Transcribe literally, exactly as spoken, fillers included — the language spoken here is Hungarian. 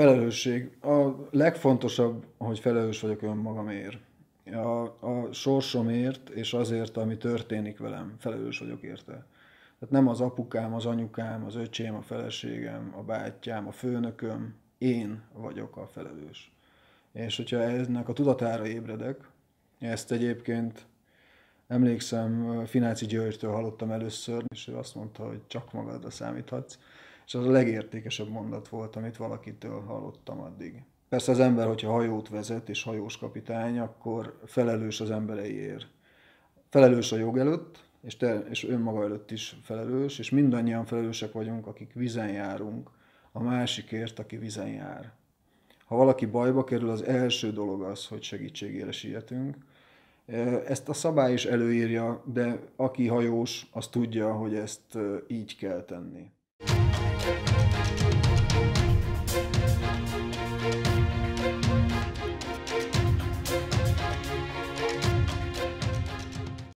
felelősség. A legfontosabb, hogy felelős vagyok önmagamért. A, a sorsomért és azért, ami történik velem, felelős vagyok érte. Tehát nem az apukám, az anyukám, az öcsém, a feleségem, a bátyám, a főnököm, én vagyok a felelős. És hogyha ennek a tudatára ébredek, ezt egyébként emlékszem, Finácsi Györgytől hallottam először, és ő azt mondta, hogy csak magadra számíthatsz, és az a legértékesebb mondat volt, amit valakitől hallottam addig. Persze az ember, hogyha hajót vezet és hajós kapitány, akkor felelős az embereiért. Felelős a jog előtt, és, te, és önmaga előtt is felelős, és mindannyian felelősek vagyunk, akik vizen járunk, a másikért, aki vizen jár. Ha valaki bajba kerül, az első dolog az, hogy segítségére sietünk. Ezt a szabály is előírja, de aki hajós, az tudja, hogy ezt így kell tenni.